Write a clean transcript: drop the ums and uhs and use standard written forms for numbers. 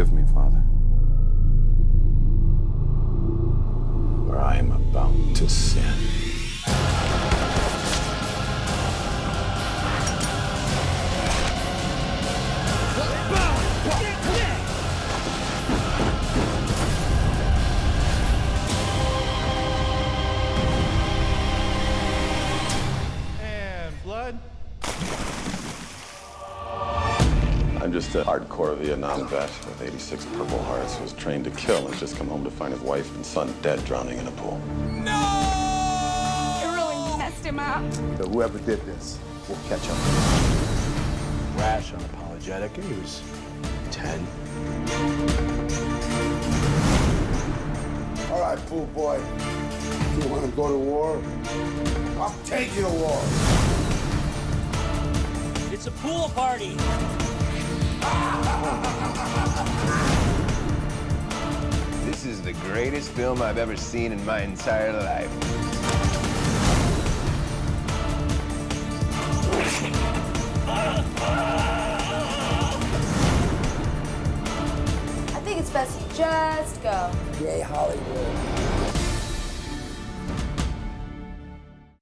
Forgive me, Father. For I am about to sin. I'm just a hardcore Vietnam vet with 86 Purple Hearts who was trained to kill and just come home to find his wife and son dead drowning in a pool. No! It really messed him up. So whoever did this will catch up. Rash, unapologetic, and he was 10. All right, fool boy. If you want to go to war, I'll take you to war. It's a pool party. This is the greatest film I've ever seen in my entire life. I think it's best you just go. Yay, Hollywood.